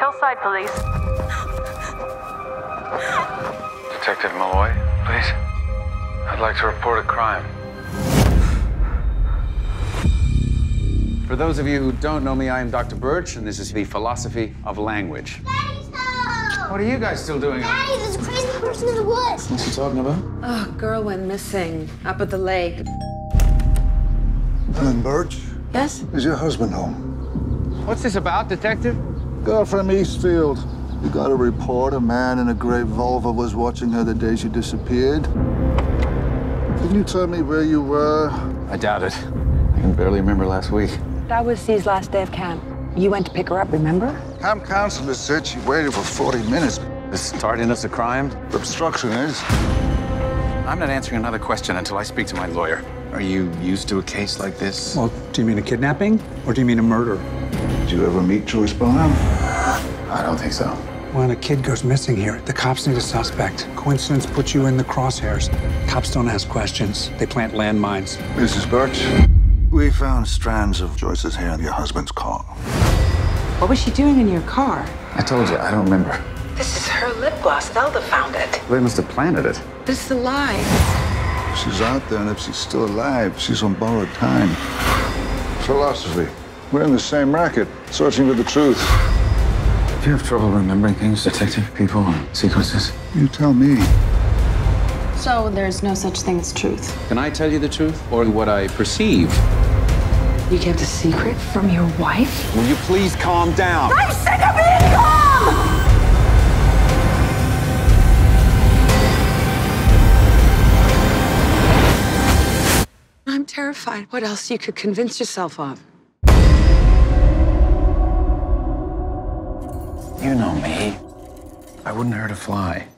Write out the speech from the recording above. Hillside Police. Detective Malloy, please. I'd like to report a crime. For those of you who don't know me, I am Dr. Birch, and this is the philosophy of language. What are you guys still doing? Daddy, there's a crazy person in the woods. What's he talking about? Oh, girl went missing up at the lake. Helen Birch? Yes? Is your husband home? What's this about, Detective? Girl from Eastfield. We got a report a man in a gray Volvo was watching her the day she disappeared. Can you tell me where you were? I doubt it. I can barely remember last week. That was C's last day of camp. You went to pick her up, remember? Camp counselor said she waited for 40 minutes. Is tardiness a crime? Obstruction is. I'm not answering another question until I speak to my lawyer. Are you used to a case like this? Well, do you mean a kidnapping or do you mean a murder? Did you ever meet Joyce Bonham? I don't think so. When a kid goes missing here, the cops need a suspect. Coincidence puts you in the crosshairs. Cops don't ask questions. They plant landmines. Mrs. Birch, we found strands of Joyce's hair in your husband's car. What was she doing in your car? I told you, I don't remember. This is her lip gloss. Zelda found it. They must have planted it. This is a lie. She's out there, and if she's still alive, she's on borrowed time. Philosophy. We're in the same racket, searching for the truth. Do you have trouble remembering things, Detective? People and sequences? You tell me. So there's no such thing as truth? Can I tell you the truth, or what I perceive? You kept a secret from your wife? Will you please calm down? I'm sick of being calm! I'm terrified. What else you could convince yourself of? You know me. I wouldn't hurt a fly.